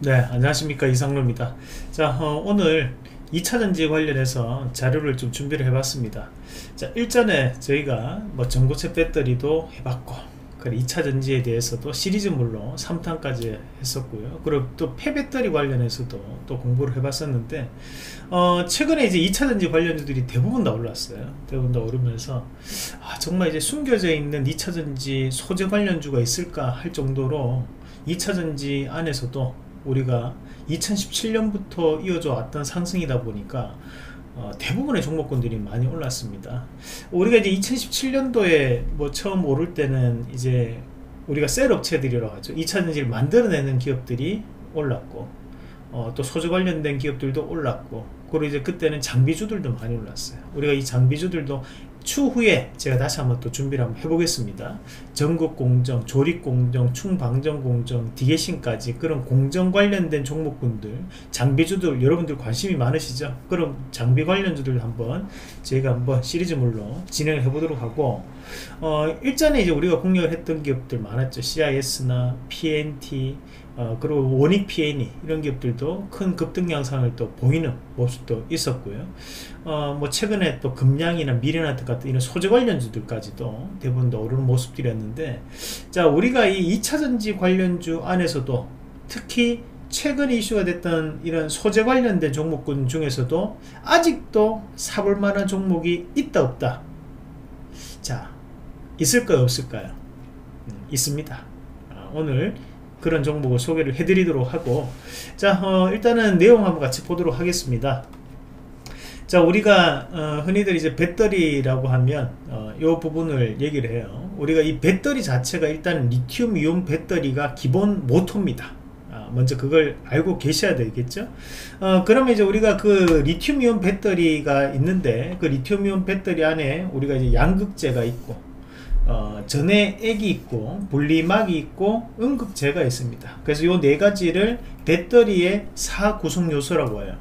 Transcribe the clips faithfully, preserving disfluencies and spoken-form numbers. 네, 안녕하십니까, 이상로입니다. 자, 어, 오늘 이차전지에 관련해서 자료를 좀 준비를 해봤습니다. 자, 일전에 저희가 뭐 전고체 배터리도 해봤고, 그리고 이차전지에 대해서도 시리즈물로 삼 탄까지 했었고요. 그리고 또 폐배터리 관련해서도 또 공부를 해봤었는데, 어, 최근에 이제 이차전지 관련주들이 대부분 다 올랐어요. 대부분 다 오르면서, 아, 정말 이제 숨겨져 있는 이차전지 소재 관련주가 있을까 할 정도로 이차전지 안에서도 우리가 이천십칠년부터 이어져 왔던 상승이다 보니까 어, 대부분의 종목군들이 많이 올랐습니다. 우리가 이제 이천십칠년도에 뭐 처음 오를 때는 이제 우리가 셀업체들이라고 하죠. 이차전지를 만들어내는 기업들이 올랐고, 어, 또 소재 관련된 기업들도 올랐고, 그리고 이제 그때는 장비주들도 많이 올랐어요. 우리가 이 장비주들도 추후에 제가 다시 한번 또 준비를 한번 해보겠습니다. 전극공정, 조립공정, 충방전공정, 디게신까지 그런 공정 관련된 종목군들, 장비주들, 여러분들 관심이 많으시죠? 그럼 장비 관련주들 한번 저희가 한번 시리즈물로 진행을 해보도록 하고, 어, 일전에 이제 우리가 공략을 했던 기업들 많았죠. 씨아이에스나 피엔티, 어, 그리고 원익 피 앤 이 이런 기업들도 큰 급등 양상을 또 보이는 모습도 있었고요. 어, 뭐 최근에 또 금양이나 미래나트 같은 이런 소재 관련주들까지도 대부분 다 오르는 모습들이었는데, 자, 우리가 이 이차전지 관련주 안에서도 특히 최근 이슈가 됐던 이런 소재 관련된 종목군 중에서도 아직도 사볼 만한 종목이 있다 없다. 자, 있을까요 없을까요? 음, 있습니다. 아, 오늘 그런 정보를 소개를 해드리도록 하고, 자, 어, 일단은 내용 한번 같이 보도록 하겠습니다. 자, 우리가 어, 흔히들 이제 배터리라고 하면 어, 요 부분을 얘기를 해요. 우리가 이 배터리 자체가 일단은 리튬 이온 배터리가 기본 모토입니다. 아, 먼저 그걸 알고 계셔야 되겠죠. 어, 그러면 이제 우리가 그 리튬 이온 배터리가 있는데, 그 리튬 이온 배터리 안에 우리가 이제 양극재가 있고, 어, 전해액이 있고, 분리막이 있고, 음극재가 있습니다. 그래서 요 네 가지를 배터리의 사구성 요소라고 해요.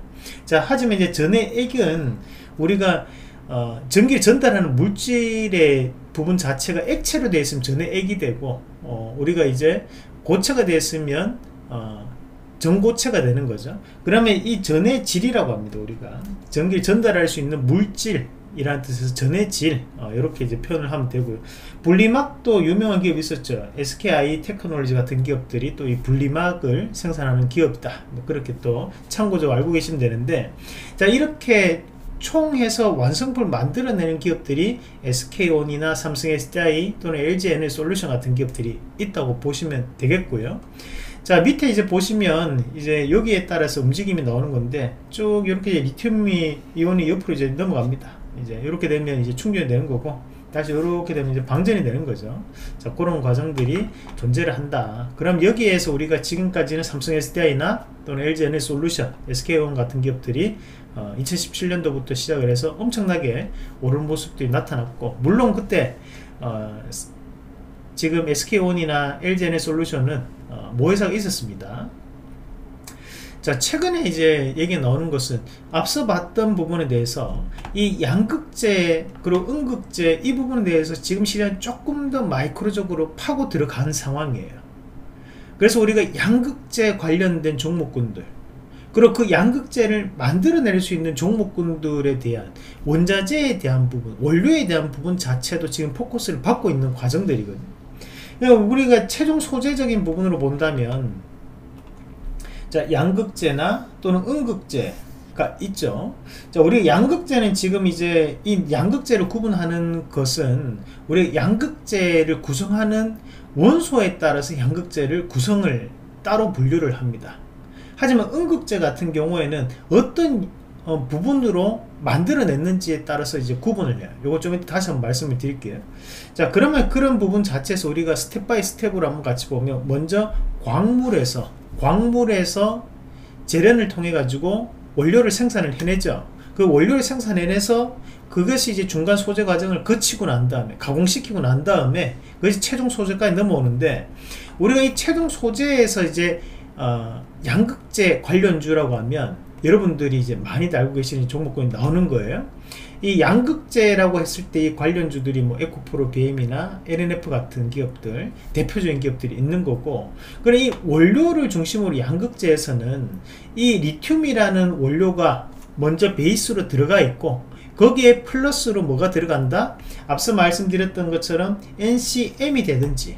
자, 하지만 이제 전해액은 우리가 어, 전기를 전달하는 물질의 부분 자체가 액체로 되어 있으면 전해액이 되고, 어, 우리가 이제 고체가 되어 있으면 어, 전고체가 되는 거죠. 그러면 이 전해질이라고 합니다. 우리가 전기를 전달할 수 있는 물질 이라는 뜻에서 전해질, 어, 이렇게 이제 표현을 하면 되고요. 분리막도 유명한 기업이 있었죠. 에스케이 아이 테크놀리지 같은 기업들이 또 이 분리막을 생산하는 기업이다. 뭐 그렇게 또 참고적으로 알고 계시면 되는데, 자, 이렇게 총해서 완성품을 만들어내는 기업들이 에스케이온이나 삼성 에스디아이 또는 엘지엔솔루션 같은 기업들이 있다고 보시면 되겠고요. 자, 밑에 이제 보시면 이제 여기에 따라서 움직임이 나오는 건데, 쭉 이렇게 리튬 이온이 옆으로 이제 넘어갑니다. 이제 이렇게 되면 이제 충전이 되는 거고, 다시 이렇게 되면 이제 방전이 되는 거죠. 자, 그런 과정들이 존재를 한다. 그럼 여기에서 우리가 지금까지는 삼성 에스디아이나 또는 엘지엔솔루션, 에스케이온 같은 기업들이 어, 이천십칠년도부터 시작을 해서 엄청나게 오른 모습들이 나타났고, 물론 그때 어, 지금 에스케이온이나 엘지엔솔루션은 어, 모회사가 있었습니다. 자, 최근에 이제 얘기 나오는 것은 앞서 봤던 부분에 대해서 이 양극재 그리고 음극재 이 부분에 대해서 지금 시장이 조금 더 마이크로적으로 파고 들어간 상황이에요. 그래서 우리가 양극재 관련된 종목군들, 그리고 그 양극재를 만들어낼 수 있는 종목군들에 대한 원자재에 대한 부분, 원료에 대한 부분 자체도 지금 포커스를 받고 있는 과정들이거든요. 그러니까 우리가 최종 소재적인 부분으로 본다면, 자, 양극재나 또는 음극재가 있죠. 자, 우리 양극재는 지금 이제 이 양극재를 구분하는 것은 우리 양극재를 구성하는 원소에 따라서 양극재를 구성을 따로 분류를 합니다. 하지만 음극재 같은 경우에는 어떤 어, 부분으로 만들어냈는지에 따라서 이제 구분을 해요. 요거 좀 이따 다시 한번 말씀을 드릴게요. 자, 그러면 그런 부분 자체에서 우리가 스텝 바이 스텝으로 한번 같이 보면, 먼저 광물에서 광물에서 재련을 통해 가지고 원료를 생산을 해내죠. 그 원료를 생산해내서 그것이 이제 중간 소재 과정을 거치고 난 다음에, 가공시키고 난 다음에 그것이 최종 소재까지 넘어오는데, 우리가 이 최종 소재에서 이제 어, 양극재 관련주라고 하면 여러분들이 이제 많이 알고 계시는 종목군이 나오는 거예요. 이 양극재라고 했을 때 이 관련주들이 뭐 에코프로 비엠이나 엘엔에프 같은 기업들, 대표적인 기업들이 있는 거고, 그리고 이 원료를 중심으로 양극재에서는 이 리튬이라는 원료가 먼저 베이스로 들어가 있고, 거기에 플러스로 뭐가 들어간다? 앞서 말씀드렸던 것처럼 엔씨엠이 되든지,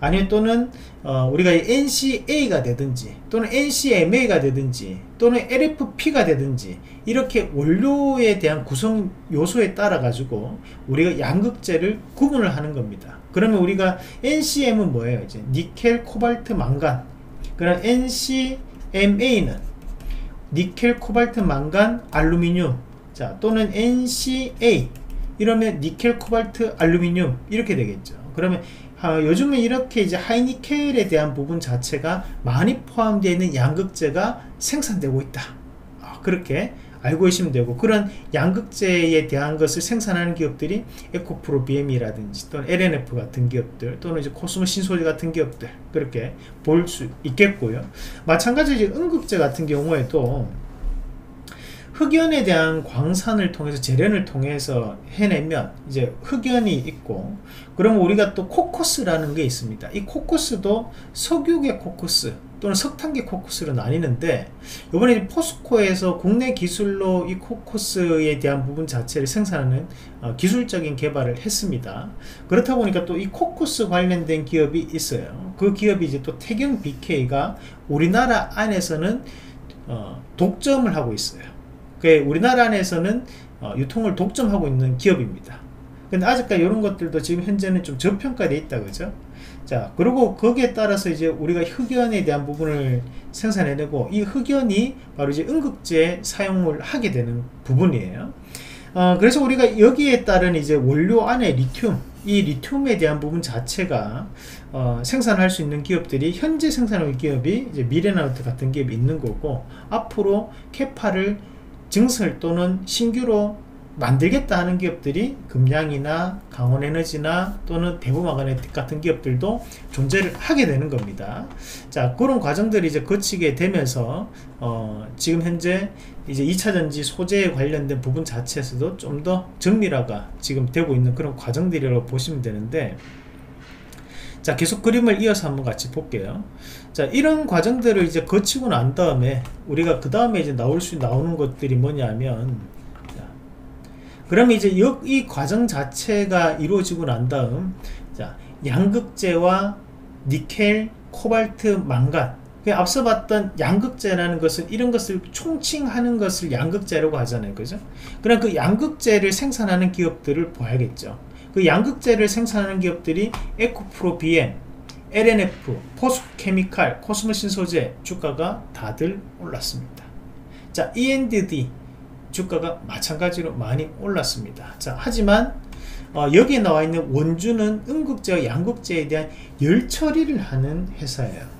아니면 또는 어 우리가 엔씨에이가 되든지, 또는 엔씨엠에이가 되든지, 또는 엘에프피가 되든지, 이렇게 원료에 대한 구성 요소에 따라 가지고 우리가 양극재를 구분을 하는 겁니다. 그러면 우리가 엔씨엠은 뭐예요? 이제 니켈, 코발트, 망간. 그럼 엔씨엠에이는 니켈, 코발트, 망간, 알루미늄. 자, 또는 엔씨에이 이러면 니켈, 코발트, 알루미늄 이렇게 되겠죠. 그러면 아, 요즘은 이렇게 이제 하이니켈에 대한 부분 자체가 많이 포함되어 있는 양극재가 생산되고 있다. 아, 그렇게 알고 계시면 되고, 그런 양극재에 대한 것을 생산하는 기업들이 에코프로 비엠이라든지 또는 엘엔에프 같은 기업들, 또는 이제 코스모신소재 같은 기업들, 그렇게 볼 수 있겠고요. 마찬가지로 이제 음극재 같은 경우에도 흑연에 대한 광산을 통해서, 재련을 통해서 해내면 이제 흑연이 있고, 그럼 우리가 또 코커스라는 게 있습니다. 이 코커스도 석유계 코커스 또는 석탄계 코커스로 나뉘는데, 이번에 포스코에서 국내 기술로 이 코커스에 대한 부분 자체를 생산하는 어, 기술적인 개발을 했습니다. 그렇다 보니까 또 이 코커스 관련된 기업이 있어요. 그 기업이 이제 또 태경 비케이가 우리나라 안에서는 어, 독점을 하고 있어요. 우리나라 안에서는 유통을 독점하고 있는 기업입니다. 근데 아직까지 이런 것들도 지금 현재는 좀 저평가되어 있다, 그죠? 자, 그리고 거기에 따라서 이제 우리가 흑연에 대한 부분을 생산해내고, 이 흑연이 바로 이제 음극재에 사용을 하게 되는 부분이에요. 어, 그래서 우리가 여기에 따른 이제 원료 안에 리튬, 이 리튬에 대한 부분 자체가 어, 생산할 수 있는 기업들이, 현재 생산하는 기업이 이제 미래나트 같은 기업이 있는 거고, 앞으로 캐파를 증설 또는 신규로 만들겠다 하는 기업들이 금양이나 강원에너지나 또는 대보마그네틱 같은 기업들도 존재를 하게 되는 겁니다. 자, 그런 과정들이 이제 거치게 되면서 어, 지금 현재 이제 이차전지 소재에 관련된 부분 자체에서도 좀 더 정밀화가 지금 되고 있는 그런 과정들이라고 보시면 되는데, 자, 계속 그림을 이어서 한번 같이 볼게요. 자, 이런 과정들을 이제 거치고 난 다음에 우리가 그 다음에 이제 나올 수 나오는 것들이 뭐냐면, 자, 그러면 이제 역, 이 과정 자체가 이루어지고 난 다음, 자, 양극재와 니켈, 코발트, 망간, 앞서 봤던 양극재라는 것은 이런 것을 총칭하는 것을 양극재라고 하잖아요, 그죠? 그럼 그 양극재를 생산하는 기업들을 봐야겠죠. 그 양극재를 생산하는 기업들이 에코프로 비엠, 엘엔에프, 포스코케미칼, 코스모신소재 주가가 다들 올랐습니다. 자, 이앤디 주가가 마찬가지로 많이 올랐습니다. 자, 하지만 어, 여기에 나와 있는 원주는 음극재와 양극재에 대한 열 처리를 하는 회사예요.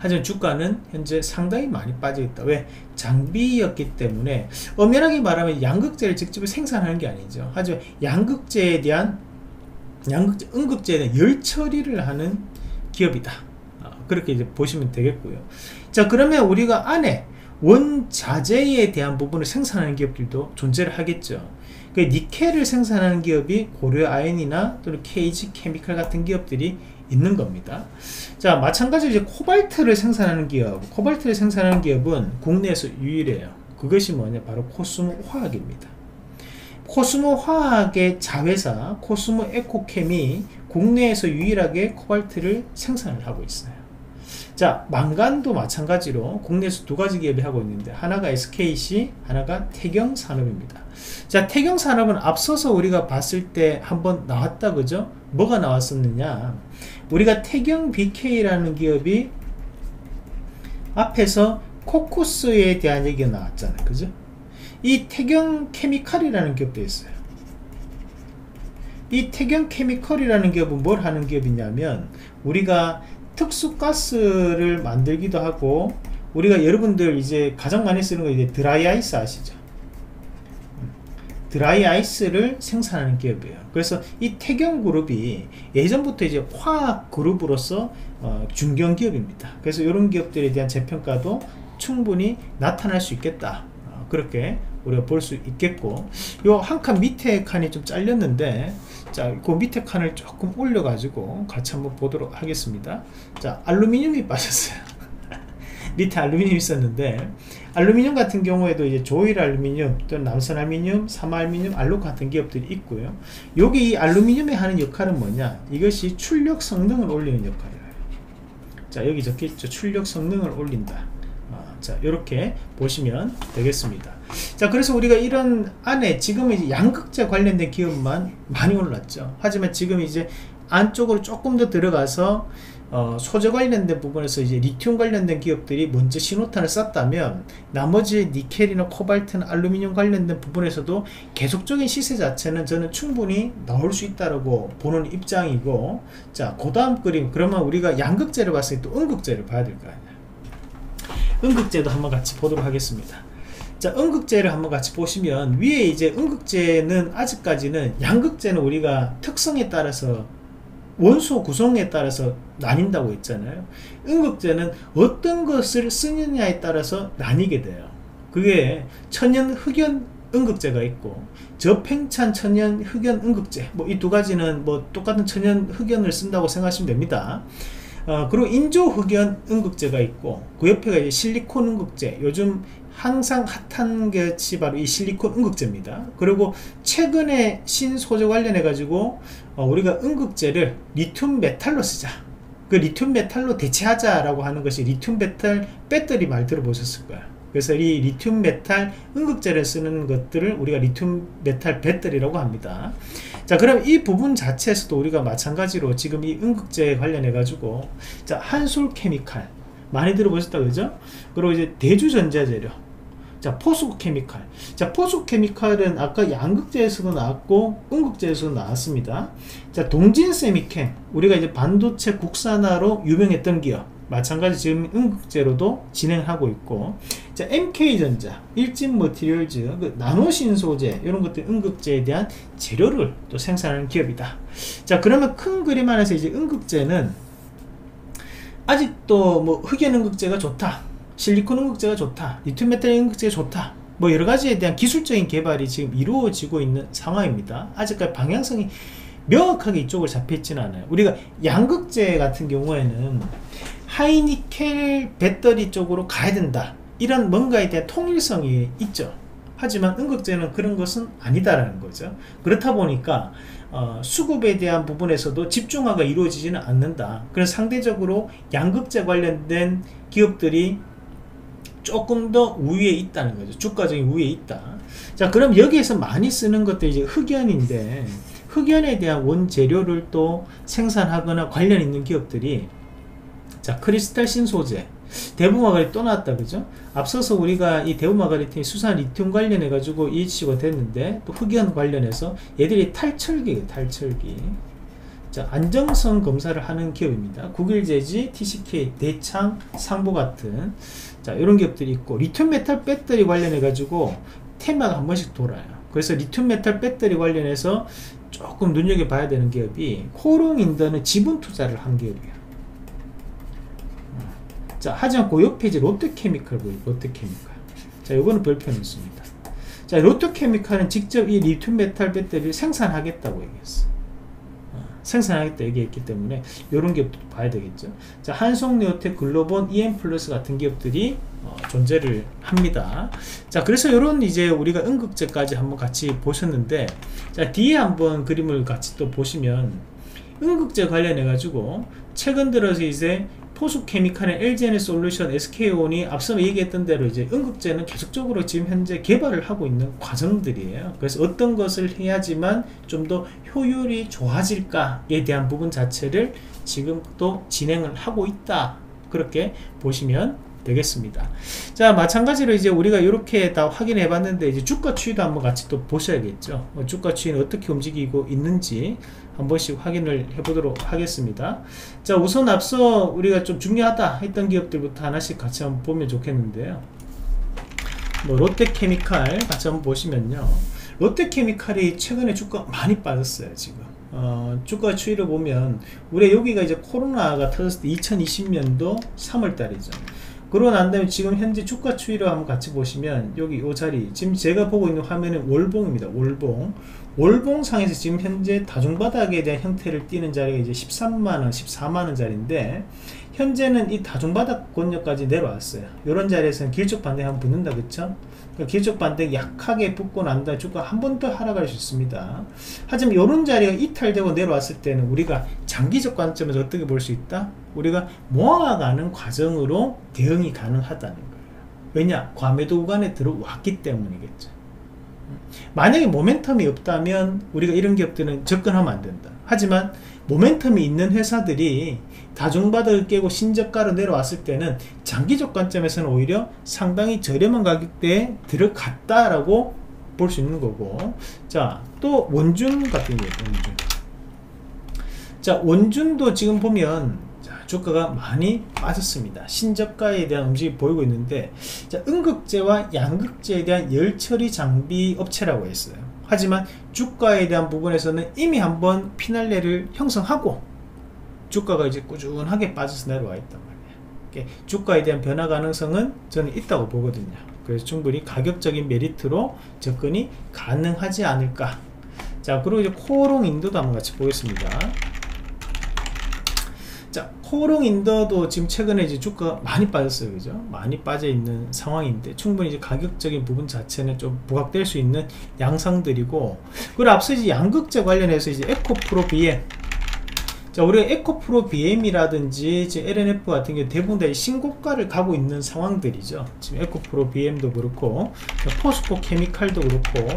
하지만 주가는 현재 상당히 많이 빠져있다. 왜? 장비였기 때문에. 엄연하게 말하면 양극재를 직접 생산하는 게 아니죠. 하지만 양극재에 대한 양극재, 음극재에 대한 열 처리를 하는 기업이다. 그렇게 이제 보시면 되겠고요. 자, 그러면 우리가 안에 원자재에 대한 부분을 생산하는 기업들도 존재를 하겠죠. 그 니켈을 생산하는 기업이 고려아연이나 또는 케이지 케미칼 같은 기업들이 있는 겁니다. 자, 마찬가지로 이제 코발트를 생산하는 기업, 코발트를 생산하는 기업은 국내에서 유일해요. 그것이 뭐냐? 바로 코스모화학입니다. 코스모화학의 자회사 코스모에코캠이 국내에서 유일하게 코발트를 생산을 하고 있어요. 자, 망간도 마찬가지로 국내에서 두 가지 기업이 하고 있는데, 하나가 에스케이씨, 하나가 태경산업입니다. 자, 태경산업은 앞서서 우리가 봤을 때 한번 나왔다, 그죠? 뭐가 나왔었느냐? 우리가 태경 비케이라는 기업이 앞에서 코쿠스에 대한 얘기가 나왔잖아요, 그죠? 이 태경 케미칼이라는 기업도 있어요. 이 태경 케미칼이라는 기업은 뭘 하는 기업이냐면, 우리가 특수가스를 만들기도 하고, 우리가 여러분들 이제 가장 많이 쓰는 거 이제 드라이 아이스 아시죠? 드라이 아이스를 생산하는 기업이에요. 그래서 이 태경 그룹이 예전부터 이제 화학 그룹으로서 어, 중견 기업입니다. 그래서 이런 기업들에 대한 재평가도 충분히 나타날 수 있겠다. 어, 그렇게 우리가 볼 수 있겠고, 요 한 칸 밑에 칸이 좀 잘렸는데, 자, 그 밑에 칸을 조금 올려가지고 같이 한번 보도록 하겠습니다. 자, 알루미늄이 빠졌어요. 밑에 알루미늄이 있었는데, 알루미늄 같은 경우에도 이제 조일알루미늄 또는 남선알루미늄, 사마알루미늄, 알루코 같은 기업들이 있고요. 여기 이 알루미늄이 하는 역할은 뭐냐? 이것이 출력 성능을 올리는 역할이에요. 자, 여기 적혀있죠. 출력 성능을 올린다. 아, 자, 이렇게 보시면 되겠습니다. 자, 그래서 우리가 이런 안에 지금 이제 양극재 관련된 기업만 많이 올랐죠. 하지만 지금 이제 안쪽으로 조금 더 들어가서 어, 소재 관련된 부분에서 이제 리튬 관련된 기업들이 먼저 신호탄을 쐈다면, 나머지 니켈이나 코발트나 알루미늄 관련된 부분에서도 계속적인 시세 자체는 저는 충분히 나올 수 있다라고 보는 입장이고, 자, 그 다음 그림, 그러면 우리가 양극재를 봤을 때 또 음극재를 봐야 될 거 아니야. 음극재도 한번 같이 보도록 하겠습니다. 자, 음극재를 한번 같이 보시면, 위에 이제 음극재는 아직까지는, 양극재는 우리가 특성에 따라서 원소 구성에 따라서 나뉜다고 했잖아요. 음극재는 어떤 것을 쓰느냐에 따라서 나뉘게 돼요. 그게 천연 흑연 음극재가 있고 저팽창 천연 흑연 음극재, 뭐 이 두 가지는 뭐 똑같은 천연 흑연을 쓴다고 생각하시면 됩니다. 어, 그리고 인조 흑연 음극재가 있고, 그 옆에가 이제 실리콘 음극재, 요즘 항상 핫한 것이 바로 이 실리콘 음극재입니다. 그리고 최근에 신소재 관련해 가지고 어, 우리가 음극재를 리튬 메탈로 쓰자, 그 리튬 메탈로 대체하자 라고 하는 것이 리튬 메탈 배터리, 말 들어보셨을 거예요. 그래서 이 리튬 메탈 음극재를 쓰는 것들을 우리가 리튬 메탈 배터리라고 합니다. 자, 그럼 이 부분 자체에서도 우리가 마찬가지로 지금 이 음극재 관련해 가지고, 자, 한솔케미칼 많이 들어보셨다 그죠? 그리고 이제 대주전자재료, 자, 포스코케미칼. 자, 포스코케미칼은 아까 양극재에서도 나왔고 음극재에서도 나왔습니다. 자, 동진쎄미켐, 우리가 이제 반도체 국산화로 유명했던 기업, 마찬가지 지금 음극재로도 진행하고 있고, 자, 엠케이전자, 일진 머티리얼즈, 그 나노신소재, 이런 것들 음극재에 대한 재료를 또 생산하는 기업이다. 자, 그러면 큰 그림 안에서 이제 음극재는 아직도 뭐 흑연 음극재가 좋다, 실리콘 음극재가 좋다, 리튬 메탈 음극재가 좋다, 뭐 여러가지에 대한 기술적인 개발이 지금 이루어지고 있는 상황입니다. 아직까지 방향성이 명확하게 이쪽으로 잡혀있지는 않아요. 우리가 양극재 같은 경우에는 하이니켈 배터리 쪽으로 가야 된다, 이런 뭔가에 대한 통일성이 있죠. 하지만 음극재는 그런 것은 아니다라는 거죠. 그렇다 보니까 어, 수급에 대한 부분에서도 집중화가 이루어지지는 않는다. 그래서 상대적으로 양극재 관련된 기업들이 조금 더 우위에 있다는 거죠. 주가적인 우위에 있다. 자, 그럼 여기에서 많이 쓰는 것들이 이제 흑연인데, 흑연에 대한 원재료를 또 생산하거나 관련 있는 기업들이, 자, 크리스탈신소재, 대보마그네틱 또 나왔다 그죠? 앞서서 우리가 이 대보마그네틱 수산 리튬 관련해 가지고 이슈가 됐는데, 또 흑연 관련해서 얘들이 탈철기예요. 탈철기. 자, 안정성 검사를 하는 기업입니다. 국일제지, 티씨케이, 대창, 상보 같은, 자, 이런 기업들이 있고, 리튬 메탈 배터리 관련해 가지고 테마가 한 번씩 돌아요. 그래서 리튬 메탈 배터리 관련해서 조금 눈여겨봐야 되는 기업이, 코롱인더는 지분 투자를 한 기업이에요. 자, 하지만 그 옆에 이제 롯데케미칼 보이죠? 롯데케미칼. 자, 요거는 별표는 있습니다. 자, 롯데케미칼은 직접 이 리튬 메탈 배터리를 생산하겠다고 얘기했어요. 어, 생산하겠다 얘기했기 때문에 요런 기업도 봐야 되겠죠. 자, 한송네오텍, 글로본, 이엠플러스 같은 기업들이 어, 존재를 합니다. 자, 그래서 요런 이제 우리가 음극재까지 한번 같이 보셨는데, 자, 뒤에 한번 그림을 같이 또 보시면, 음극재 관련해 가지고 최근 들어서 이제 포스코케미칼의 엘지엔솔루션, 에스케이온이 앞서 얘기했던 대로 이제 음극재는 계속적으로 지금 현재 개발을 하고 있는 과정들이에요. 그래서 어떤 것을 해야지만 좀 더 효율이 좋아질까에 대한 부분 자체를 지금 또 진행을 하고 있다. 그렇게 보시면 되겠습니다. 자, 마찬가지로 이제 우리가 이렇게 다 확인해 봤는데, 이제 주가 추이도 한번 같이 또 보셔야겠죠. 주가 추이는 어떻게 움직이고 있는지 한 번씩 확인을 해 보도록 하겠습니다. 자, 우선 앞서 우리가 좀 중요하다 했던 기업들부터 하나씩 같이 한번 보면 좋겠는데요. 뭐 롯데케미칼 같이 한번 보시면요, 롯데케미칼이 최근에 주가 많이 빠졌어요. 지금 어, 주가 추이를 보면, 우리 여기가 이제 코로나가 터졌을 때 이천이십 년도 삼월 달이죠. 그러고 난 다음에 지금 현재 주가 추이로 한번 같이 보시면 여기 이 자리, 지금 제가 보고 있는 화면은 월봉입니다. 월봉. 월봉상에서 지금 현재 다중바닥에 대한 형태를 띠는 자리가 이제 십삼만 원, 십사만 원 자리인데 현재는 이 다중바닥 권역까지 내려왔어요. 이런 자리에서는 길쭉 반대 한번 붙는다, 그쵸? 그러니까 길쭉 반대 약하게 붙고 난 다음에 주가 한 번 더 하락할 수 있습니다. 하지만 이런 자리가 이탈되고 내려왔을 때는 우리가 장기적 관점에서 어떻게 볼 수 있다? 우리가 모아가는 과정으로 대응이 가능하다는 거예요. 왜냐? 과매도 구간에 들어왔기 때문이겠죠. 만약에 모멘텀이 없다면 우리가 이런 기업들은 접근하면 안 된다. 하지만 모멘텀이 있는 회사들이 다중바닥을 깨고 신저가로 내려왔을 때는 장기적 관점에서는 오히려 상당히 저렴한 가격대에 들어갔다라고 볼 수 있는 거고, 자, 또 원준 같은 게 원준. 자, 원준도 지금 보면 주가가 많이 빠졌습니다. 신저가에 대한 움직임이 보이고 있는데, 자, 음극재와 양극재에 대한 열처리 장비 업체라고 했어요. 하지만 주가에 대한 부분에서는 이미 한번 피날레를 형성하고 주가가 이제 꾸준하게 빠져서 내려와 있단 말이에요. 주가에 대한 변화 가능성은 저는 있다고 보거든요. 그래서 충분히 가격적인 메리트로 접근이 가능하지 않을까. 자, 그리고 이제 코오롱인도도 한번 같이 보겠습니다. 자, 코오롱인더도 지금 최근에 이제 주가가 많이 빠졌어요, 그죠? 많이 빠져있는 상황인데 충분히 이제 가격적인 부분 자체는 좀 부각될 수 있는 양상들이고, 그리고 앞서 이제 양극재 관련해서 이제 에코프로 비엠, 자, 우리가 에코프로 비엠이라든지 지금 엘엔에프 같은 경우 대부분 다 신고가를 가고 있는 상황들이죠. 지금 에코프로 비엠도 그렇고, 포스코케미칼도 그렇고,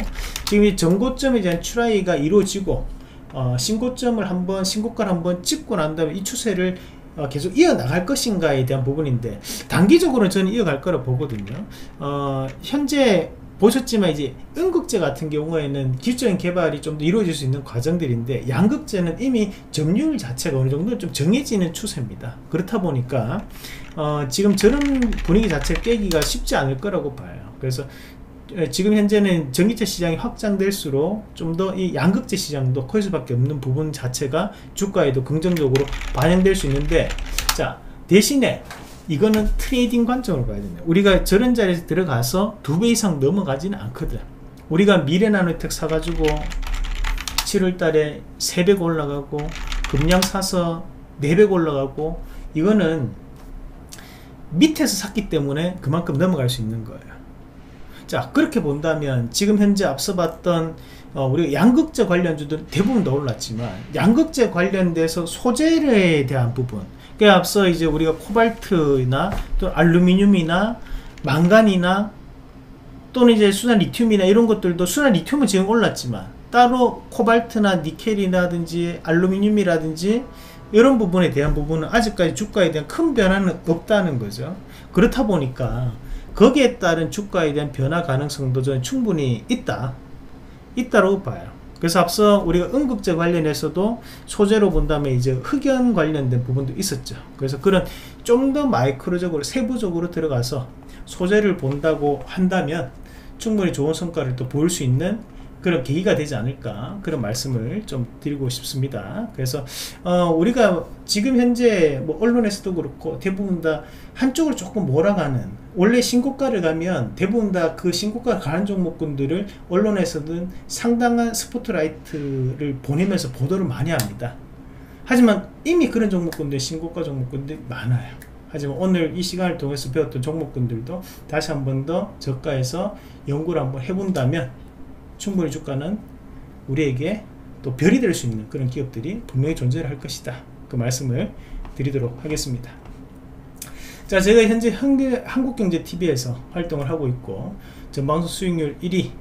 지금 이 전고점에 대한 출하위가 이루어지고, 어, 신고점을 한번, 신고가를 한번 찍고 난 다음에 이 추세를 어, 계속 이어나갈 것인가에 대한 부분인데, 단기적으로는 저는 이어갈 거라 보거든요. 어, 현재 보셨지만 이제 음극재 같은 경우에는 기술적인 개발이 좀 더 이루어질 수 있는 과정들인데, 양극재는 이미 점유율 자체가 어느 정도 좀 정해지는 추세입니다. 그렇다 보니까 어, 지금 저런 분위기 자체 깨기가 쉽지 않을 거라고 봐요. 그래서 지금 현재는 전기차 시장이 확장될수록 좀 더 이 양극재 시장도 커질 수밖에 없는 부분 자체가 주가에도 긍정적으로 반영될 수 있는데, 자, 대신에 이거는 트레이딩 관점으로 봐야 됩니다. 우리가 저런 자리에서 들어가서 두 배 이상 넘어가지는 않거든. 우리가 미래나노텍 사가지고 칠월 달에 세 배 올라가고 금량 사서 네 배 올라가고, 이거는 밑에서 샀기 때문에 그만큼 넘어갈 수 있는 거예요. 자, 그렇게 본다면 지금 현재 앞서 봤던 어, 우리가 양극재 관련주들 대부분 더 올랐지만, 양극재 관련돼서 소재에 대한 부분, 그 앞서 이제 우리가 코발트나 또 알루미늄이나 망간이나 또는 이제 순환 리튬이나 이런 것들도, 순환 리튬은 지금 올랐지만 따로 코발트나 니켈이라든지 알루미늄이라든지 이런 부분에 대한 부분은 아직까지 주가에 대한 큰 변화는 없다는 거죠. 그렇다 보니까 거기에 따른 주가에 대한 변화 가능성도 저는 충분히 있다, 있다고 봐요. 그래서 앞서 우리가 음극재 관련해서도 소재로 본다면 이제 흑연 관련된 부분도 있었죠. 그래서 그런 좀 더 마이크로적으로 세부적으로 들어가서 소재를 본다고 한다면 충분히 좋은 성과를 또 볼 수 있는 그런 계기가 되지 않을까, 그런 말씀을 좀 드리고 싶습니다. 그래서 어, 우리가 지금 현재 뭐 언론에서도 그렇고 대부분 다 한쪽으로 조금 몰아가는, 원래 신고가를 가면 대부분 다 그 신고가 가는 종목군들을 언론에서는 상당한 스포트라이트를 보내면서 보도를 많이 합니다. 하지만 이미 그런 종목군들, 신고가 종목군들이 많아요. 하지만 오늘 이 시간을 통해서 배웠던 종목군들도 다시 한 번 더 저가에서 연구를 한번 해본다면 충분히 주가는 우리에게 또 별이 될 수 있는 그런 기업들이 분명히 존재할 것이다, 그 말씀을 드리도록 하겠습니다. 자, 제가 현재 한국경제티비에서 활동을 하고 있고, 전방송 수익률 일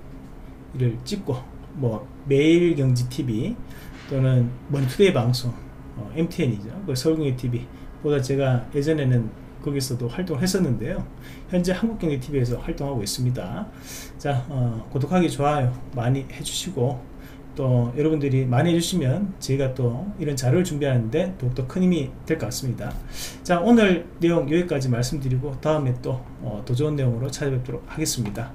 위를 찍고, 뭐 매일경제티비 또는 머니투데이 방송, 어, 엠티엔이죠, 그 서울경제티비 보다 제가 예전에는 거기서도 활동을 했었는데요, 현재 한국경제티비에서 활동하고 있습니다. 자, 어, 구독하기, 좋아요 많이 해주시고, 또 여러분들이 많이 해주시면 저희가 또 이런 자료를 준비하는데 더욱더 큰 힘이 될 것 같습니다. 자, 오늘 내용 여기까지 말씀드리고 다음에 또 어, 더 좋은 내용으로 찾아뵙도록 하겠습니다.